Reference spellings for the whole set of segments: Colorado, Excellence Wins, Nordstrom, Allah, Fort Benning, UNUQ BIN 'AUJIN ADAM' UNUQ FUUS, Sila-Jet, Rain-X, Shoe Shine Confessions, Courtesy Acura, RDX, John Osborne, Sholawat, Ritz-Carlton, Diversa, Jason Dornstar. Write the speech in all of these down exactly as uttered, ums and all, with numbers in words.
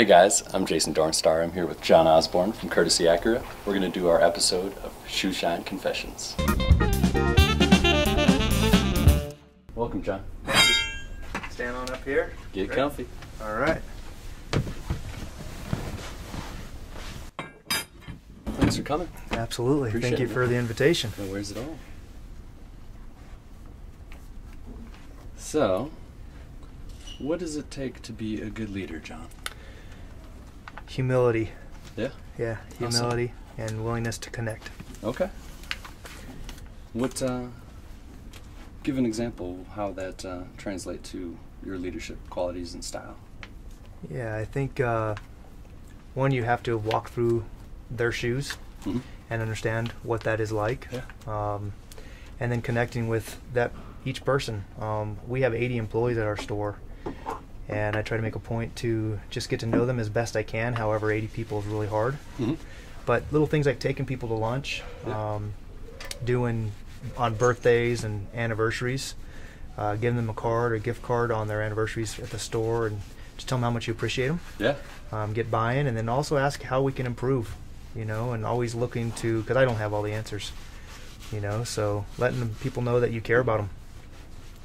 Hey guys, I'm Jason Dornstar. I'm here with John Osborne from Courtesy Acura. We're going to do our episode of Shoe Shine Confessions. Welcome, John. Stand on up here. Get Great. comfy. All right. Thanks for coming. Absolutely. Appreciate Thank you it, for man. the invitation. No worries at all. So, what does it take to be a good leader, John? Humility. Yeah? Yeah, humility awesome. and willingness to connect. Okay. What, uh, give an example how that uh, translates to your leadership qualities and style. Yeah, I think, uh, one, you have to walk through their shoes mm-hmm. and understand what that is like. Yeah. Um, and then connecting with that each person. Um, we have eighty employees at our store, and I try to make a point to just get to know them as best I can. However, eighty people is really hard. Mm-hmm. But little things like taking people to lunch, yeah. um, doing on birthdays and anniversaries, uh, giving them a card or a gift card on their anniversaries at the store, and just tell them how much you appreciate them. Yeah. Um, get buy-in, and then also ask how we can improve, you know, and always looking to, because I don't have all the answers, you know, so letting the people know that you care about them.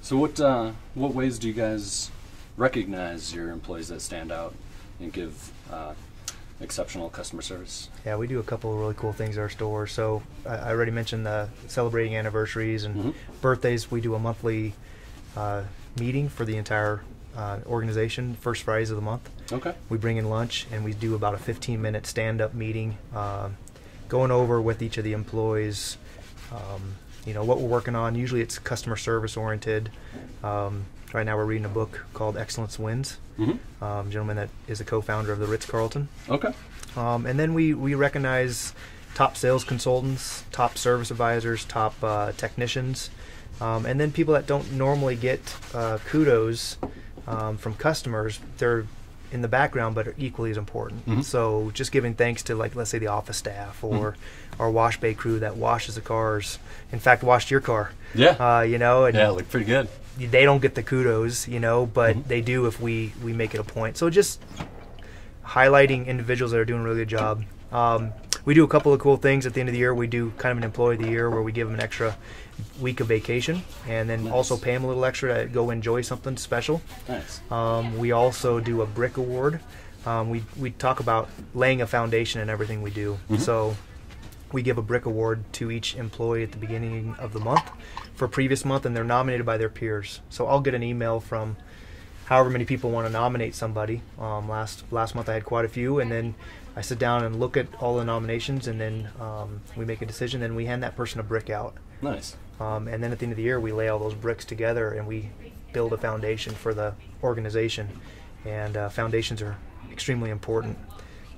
So what uh, what ways do you guys recognize your employees that stand out and give uh, exceptional customer service? Yeah, we do a couple of really cool things at our store. So I, I already mentioned the celebrating anniversaries and mm-hmm. birthdays. We do a monthly uh, meeting for the entire uh, organization, first Fridays of the month. Okay. We bring in lunch and we do about a fifteen minute stand-up meeting, uh, going over with each of the employees. Um, You know, what we're working on. Usually it's customer service oriented. Um, right now we're reading a book called Excellence Wins. Mm-hmm. um, gentleman that is a co-founder of the Ritz-Carlton. Okay. Um, and then we, we recognize top sales consultants, top service advisors, top uh, technicians, um, and then people that don't normally get uh, kudos um, from customers. They're in the background but are equally as important. Mm-hmm. So just giving thanks to, like, let's say the office staff or mm-hmm. our wash bay crew that washes the cars. In fact, washed your car. Yeah. Uh, you know. And yeah, it looked pretty good. They don't get the kudos, you know, but mm-hmm. they do if we, we make it a point. So just highlighting individuals that are doing a really good job. Um, we do a couple of cool things at the end of the year. We do kind of an employee of the year where we give them an extra week of vacation, and then nice. also pay them a little extra to go enjoy something special. Nice. Um, we also do a brick award. Um, we, we talk about laying a foundation in everything we do. Mm-hmm. So we give a brick award to each employee at the beginning of the month for previous month, and they're nominated by their peers. So I'll get an email from however many people want to nominate somebody. Um, last last month I had quite a few, and then I sit down and look at all the nominations, and then um, we make a decision, then we hand that person a brick out. Nice. Um, and then at the end of the year we lay all those bricks together and we build a foundation for the organization. And uh, foundations are extremely important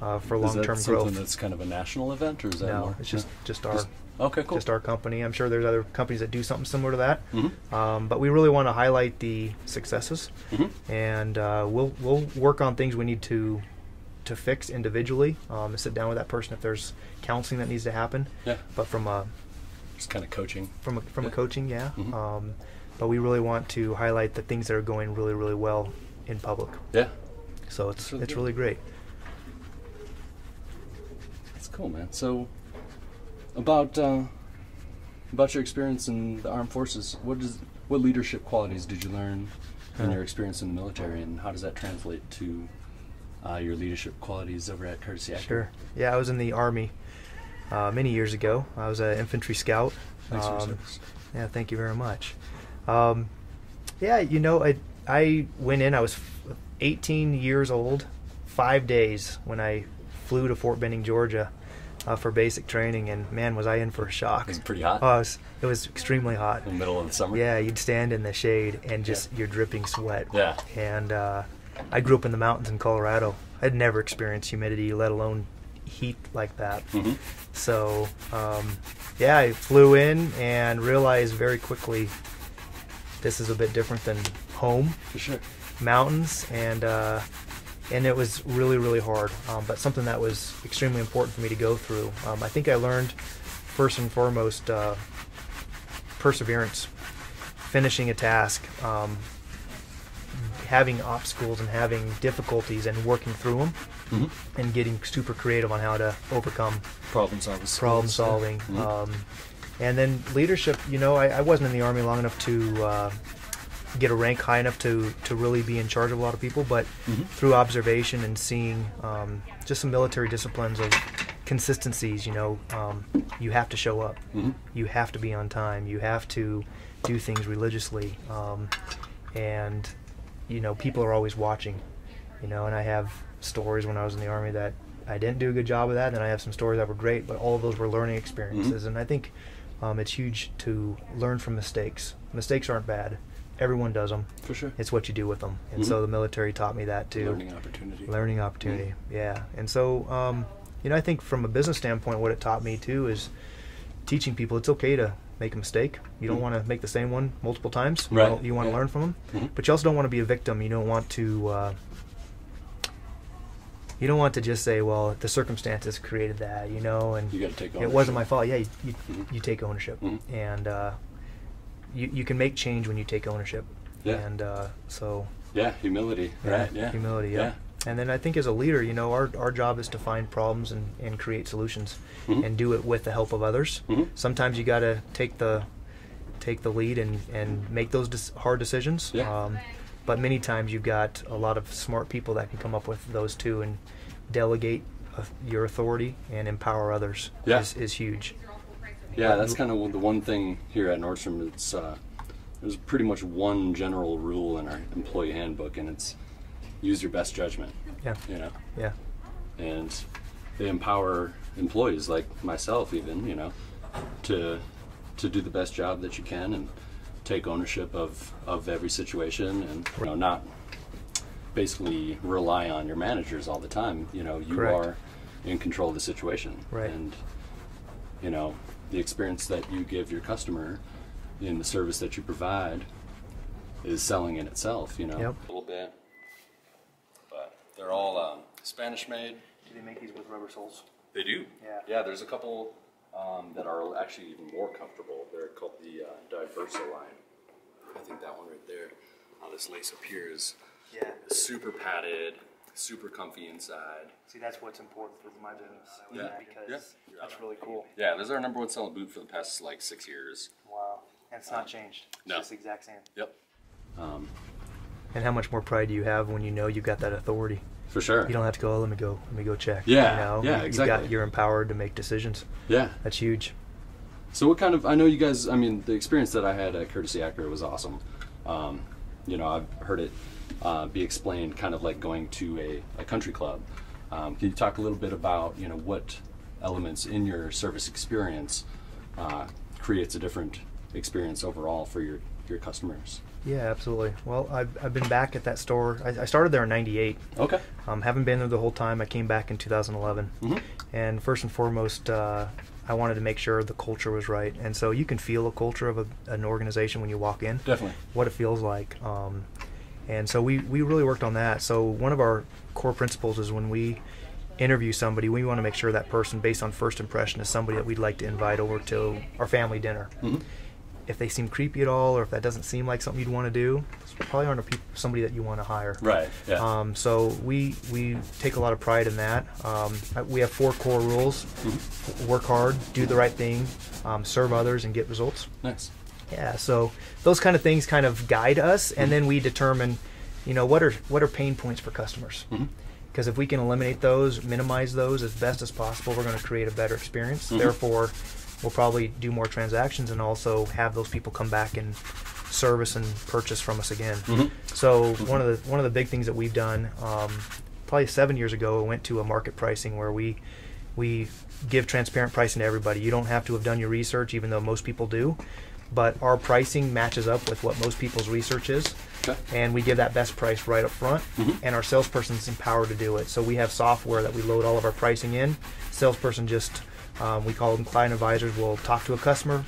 uh, for long-term growth. Is that something that's kind of a national event, or is that no, more? No, it's just, yeah. just our... Just Okay, cool. Just our company. I'm sure there's other companies that do something similar to that, mm-hmm. um, but we really want to highlight the successes, mm-hmm. and uh, we'll we'll work on things we need to to fix individually. Um, and sit down with that person if there's counseling that needs to happen. Yeah. But from a just kind of coaching. From a, from yeah. a coaching, yeah. Mm-hmm. Um, but we really want to highlight the things that are going really really well in public. Yeah. So it's really it's good. really great. That's cool, man. So. About uh, about your experience in the armed forces, what does what leadership qualities did you learn in your experience in the military, and how does that translate to uh, your leadership qualities over at Courtesy Acura? Sure. Yeah, I was in the Army uh, many years ago. I was an infantry scout. Thanks um, for your service. Yeah, thank you very much. Um, yeah, you know, I I went in. I was eighteen years old, five days when I flew to Fort Benning, Georgia. Uh, for basic training, and man, was I in for a shock. It was pretty hot. Oh, it was, it was extremely hot. In the middle of the summer? Yeah, you'd stand in the shade and just, yeah. you're dripping sweat. Yeah. And uh, I grew up in the mountains in Colorado. I'd never experienced humidity, let alone heat like that. Mm-hmm. So, um, yeah, I flew in and realized very quickly this is a bit different than home. For sure. Mountains, and... Uh, And it was really, really hard, um, but something that was extremely important for me to go through. Um, I think I learned, first and foremost, uh, perseverance, finishing a task, um, having obstacles and having difficulties and working through them, mm-hmm. and getting super creative on how to overcome problem solving. Problem solving. Mm-hmm. um, and then leadership. You know, I, I wasn't in the Army long enough to uh, get a rank high enough to to really be in charge of a lot of people, but mm-hmm. through observation and seeing um, just some military disciplines of consistencies. You know, um, you have to show up. Mm-hmm. You have to be on time. You have to do things religiously. Um, and you know, people are always watching, you know, and I have stories when I was in the Army that I didn't do a good job of that, and then I have some stories that were great, but all of those were learning experiences. Mm-hmm. And I think um, it's huge to learn from mistakes. Mistakes aren't bad. Everyone does them. For sure. It's what you do with them. And mm-hmm. so the military taught me that too. Learning opportunity. Learning opportunity, mm-hmm. yeah. And so, um, you know, I think from a business standpoint, what it taught me too is teaching people it's okay to make a mistake. You don't mm-hmm. want to make the same one multiple times. Right. You, you want to yeah. learn from them, mm-hmm. but you also don't want to be a victim. You don't want to. Uh, you don't want to just say, "Well, the circumstances created that," you know, and you got to take ownership. It wasn't my fault. Yeah, you you, mm-hmm. you take ownership, mm-hmm. and uh, you you can make change when you take ownership. Yeah. And uh, so. Yeah, humility. Yeah, right. Yeah. Humility. Yeah. yeah. And then I think as a leader, you know, our, our job is to find problems and, and create solutions, mm-hmm. and do it with the help of others. Mm-hmm. Sometimes you got to take the take the lead and, and make those des- hard decisions. Yeah. Um, but many times you've got a lot of smart people that can come up with those too, and delegate uh, your authority and empower others. Yeah. is, is huge. Yeah, that's kind of the one thing here at Nordstrom. It's uh, there's pretty much one general rule in our employee handbook, and it's use your best judgment. Yeah. You know. Yeah. And they empower employees like myself, even, you know, to to do the best job that you can and take ownership of of every situation, and you know, not basically rely on your managers all the time. You know, you Correct. Are in control of the situation. Right. And you know, the experience that you give your customer in the service that you provide is selling in itself. You know. Yep. A little bit. They're all um, Spanish made. Do they make these with rubber soles? They do. Yeah. Yeah, there's a couple um, that are actually even more comfortable. They're called the uh, Diversa line. I think that one right there on this lace up here is yeah. super padded, super comfy inside. See, that's what's important for my business. Yeah. yeah. Because yeah. that's really cool. Yeah, this is our number one selling boot for the past like six years. Wow. And it's not um, changed. It's no. just the exact same. Yep. Um, And how much more pride do you have when you know you've got that authority? For sure. You don't have to go, oh, let me go, let me go check. Yeah, you know? yeah, you, exactly. You've got, you're empowered to make decisions. Yeah. That's huge. So what kind of, I know you guys, I mean, the experience that I had at Courtesy Acura was awesome. Um, you know, I've heard it uh, be explained kind of like going to a, a country club. Um, can you talk a little bit about, you know, what elements in your service experience uh, creates a different experience overall for your, your customers? Yeah, absolutely. Well, I've, I've been back at that store. I, I started there in ninety-eight. Okay. Um, haven't been there the whole time. I came back in two thousand eleven. Mm-hmm. And first and foremost, uh, I wanted to make sure the culture was right. And so you can feel a culture of a, an organization when you walk in. Definitely. What it feels like. Um, and so we, we really worked on that. So one of our core principles is when we interview somebody, we want to make sure that person, based on first impression, is somebody that we'd like to invite over to our family dinner. Mm-hmm. If they seem creepy at all, or if that doesn't seem like something you'd want to do, probably aren't a pe somebody that you want to hire. Right. Yeah. Um, so we we take a lot of pride in that. Um, we have four core rules: mm-hmm. work hard, do the right thing, um, serve others, and get results. Nice. Yeah. So those kind of things kind of guide us, and mm-hmm. then we determine, you know, what are what are pain points for customers. Mm-hmm. Because if we can eliminate those, minimize those as best as possible, we're going to create a better experience. Mm-hmm. Therefore, we'll probably do more transactions and also have those people come back and service and purchase from us again. Mm-hmm. So mm-hmm. one of the one of the big things that we've done, um, probably seven years ago, we went to a market pricing where we we give transparent pricing to everybody. You don't have to have done your research, even though most people do, but our pricing matches up with what most people's research is. Okay. And we give that best price right up front, mm-hmm. and our salesperson's empowered to do it. So we have software that we load all of our pricing in. Salesperson just Um, we call them client advisors. We'll talk to a customer,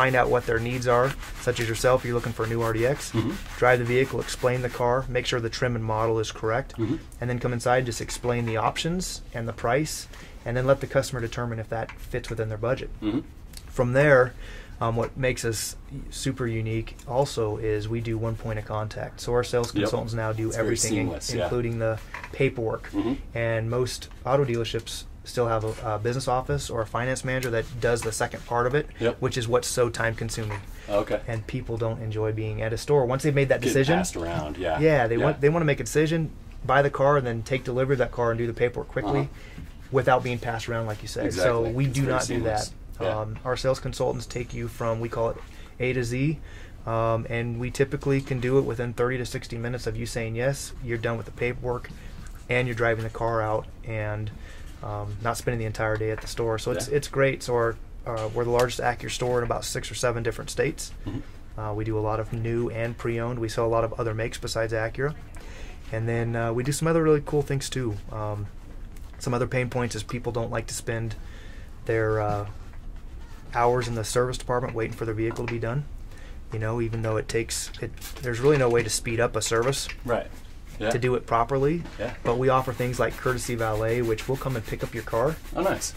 find out what their needs are, such as yourself, you're looking for a new R D X, mm-hmm. drive the vehicle, explain the car, make sure the trim and model is correct, mm-hmm. and then come inside and just explain the options and the price, and then let the customer determine if that fits within their budget. Mm-hmm. From there, Um, what makes us super unique also is we do one point of contact. So our sales consultants yep. now do it's everything, seamless, in, yeah. including the paperwork. Mm-hmm. And most auto dealerships still have a, a business office or a finance manager that does the second part of it, yep. which is what's so time consuming. Okay. And people don't enjoy being at a store. Once they've made that Get decision, passed around. Yeah. Yeah, they yeah. want they want to make a decision, buy the car, and then take delivery of that car and do the paperwork quickly uh-huh. without being passed around, like you said. Exactly. So we it's do not seamless. do that. Yeah. Um, our sales consultants take you from, we call it A to Z, um, and we typically can do it within thirty to sixty minutes of you saying yes, you're done with the paperwork, and you're driving the car out and um, not spending the entire day at the store. So yeah. it's it's great. So our, uh, we're the largest Acura store in about six or seven different states. Mm-hmm. uh, we do a lot of new and pre-owned. We sell a lot of other makes besides Acura. And then uh, we do some other really cool things too. Um, some other pain points is people don't like to spend their... Uh, hours in the service department waiting for their vehicle to be done, you know, even though it takes it there's really no way to speed up a service right yeah. to do it properly yeah. But we offer things like courtesy valet, which will come and pick up your car, oh nice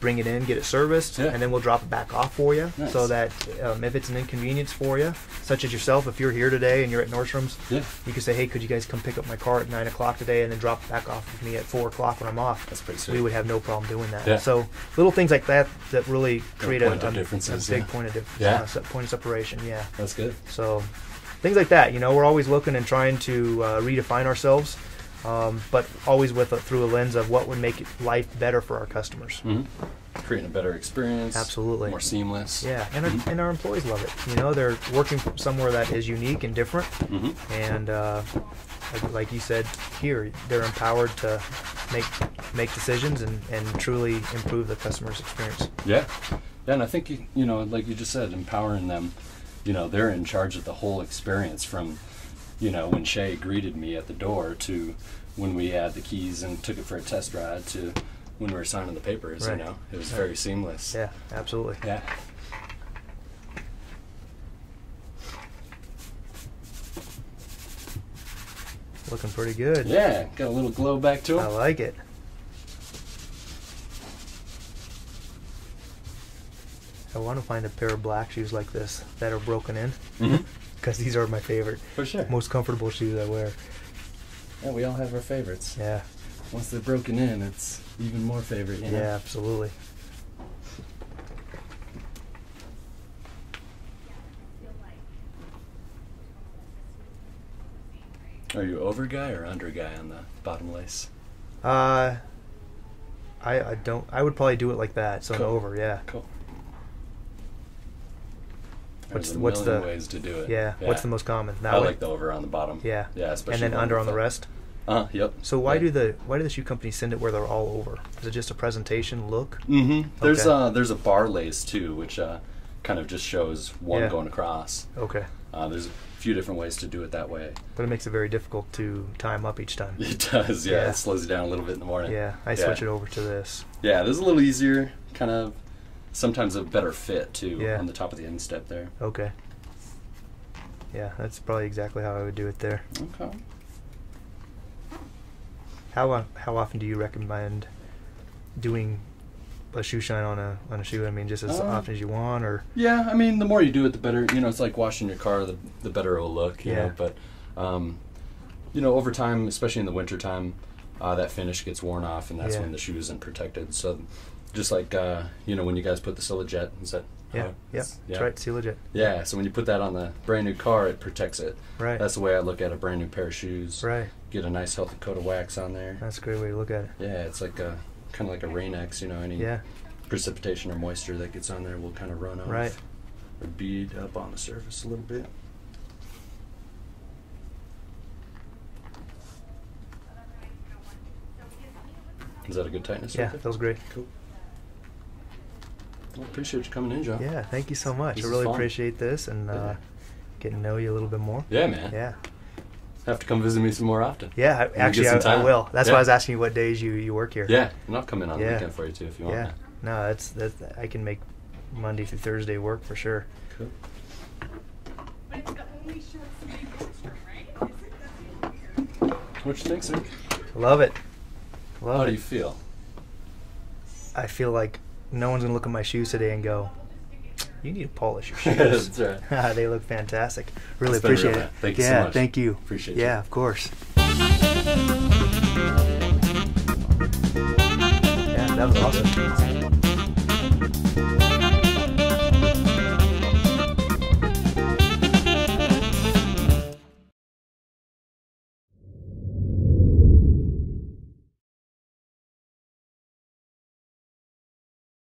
bring it in, get it serviced, yeah. and then we'll drop it back off for you, nice. So that um, if it's an inconvenience for you, such as yourself, if you're here today and you're at Nordstrom's, yeah. you can say, hey, could you guys come pick up my car at nine o'clock today and then drop it back off with me at four o'clock when I'm off. That's pretty sweet. We would have no problem doing that. Yeah. So little things like that that really create a, a, a, a big yeah. point of difference, yeah. uh, point of separation. Yeah, that's good. So things like that, you know, we're always looking and trying to uh, redefine ourselves. Um, but always with a, through a lens of what would make life better for our customers. Mm-hmm. Creating a better experience. Absolutely. More seamless. Yeah, and, mm-hmm. our, and our employees love it. You know, they're working somewhere that is unique and different. Mm-hmm. And uh, like, like you said here, they're empowered to make make decisions and, and truly improve the customer's experience. Yeah, yeah, and I think, you, you know, like you just said, empowering them, you know, they're in charge of the whole experience from... You know, when Shay greeted me at the door to when we had the keys and took it for a test ride to when we were signing the papers, right. you know, it was right. very seamless. Yeah, absolutely. Yeah. Looking pretty good. Yeah, got a little glow back to it. I like it. I want to find a pair of black shoes like this that are broken in. Mm-hmm. Because these are my favorite. For sure. Most comfortable shoes I wear. Yeah, we all have our favorites. Yeah. Once they're broken in, it's even more favorite. You know? Yeah, absolutely. Are you over guy or under guy on the bottom lace? Uh, I, I don't, I would probably do it like that, so cool. an over, yeah. Cool. What's the, what's the ways to do it? Yeah, yeah. What's the most common? That I way. like the over on the bottom. Yeah, yeah, especially and then under on the rest. Uh, yep. So why yeah. do the why do the shoe companies send it where they're all over? Is it just a presentation look? Mm-hmm. Okay. There's uh there's a bar lace too, which uh, kind of just shows one yeah. going across. Okay. Uh, there's a few different ways to do it that way. But it makes it very difficult to time up each time. It does. Yeah, yeah. It slows you down a little bit in the morning. Yeah, I yeah. switch it over to this. Yeah, this is a little easier, kind of. Sometimes a better fit too yeah. on the top of the instep there. Okay. Yeah, that's probably exactly how I would do it there. Okay. How uh, how often do you recommend doing a shoe shine on a on a shoe? I mean, just as uh, often as you want, or yeah, I mean, the more you do it, the better. You know, it's like washing your car; the the better it'll look. You yeah. know, but um, you know, over time, especially in the winter time, uh, that finish gets worn off, and that's yeah. when the shoe isn't protected. So. Just like, uh, you know, when you guys put the Sila-Jet, is that? Yeah, uh, yeah, that's yeah. right, Sila-Jet. Yeah, so when you put that on the brand new car, it protects it. Right. That's the way I look at a brand new pair of shoes. Right. Get a nice healthy coat of wax on there. That's a great way to look at it. Yeah, it's like a, kind of like a Rain-X, you know, any yeah. precipitation or moisture that gets on there will kind of run off. Right. Or bead up on the surface a little bit. Is that a good tightness? Yeah, that was great. Cool. Well, appreciate you coming in, John. Yeah, thank you so much. This I really appreciate this and yeah. uh, getting to know you a little bit more. Yeah, man. Yeah. Have to come visit me some more often. Yeah, I, actually, I, I will. That's yeah. why I was asking you what days you, you work here. Yeah, and I'll come in on yeah. the weekend for you too if you want. Yeah, no, that's, that's I can make Monday through Thursday work for sure. Cool. But it's the only shorts you right? What you think, sir? Love it. Love How it. do you feel? I feel like no one's going to look at my shoes today and go, you need to polish your shoes. That's right. They look fantastic. Really it's appreciate real it. Thank you yeah, so much. Thank you. Appreciate it. Yeah, you. Of course. Yeah, that was awesome.